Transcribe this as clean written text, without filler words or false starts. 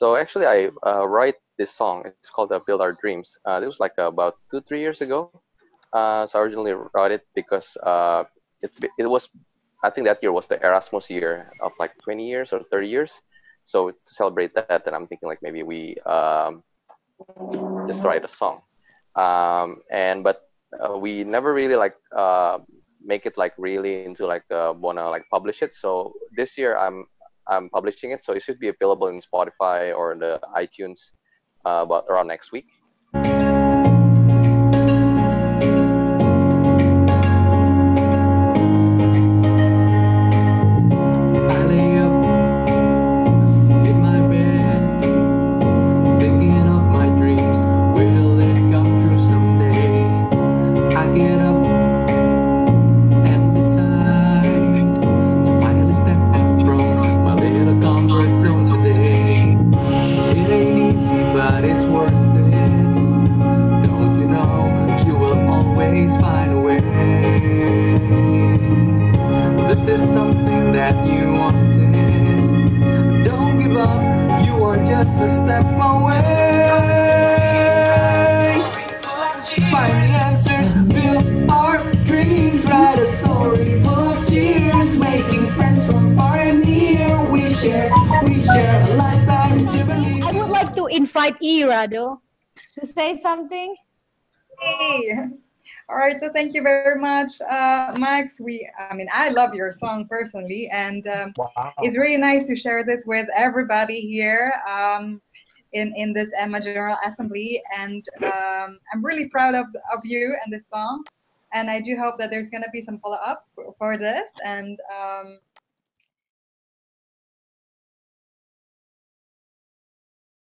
So actually, I write this song. It's called Build Our Dreams. This was like about 2-3 years ago. So I originally wrote it because it was, I think that year was the Erasmus year of like 20 years or 30 years. So to celebrate that, then I'm thinking like maybe we just write a song. But we never really like make it like really into like wanna like publish it. So this year I'm publishing it, so it should be available in Spotify or the iTunes about around next week. Rado, to say something? Hey, all right, so thank you very much, Max. I love your song personally, and wow. It's really nice to share this with everybody here in this EMA General Assembly, and I'm really proud of you and this song, and I do hope that there's going to be some follow-up for this, and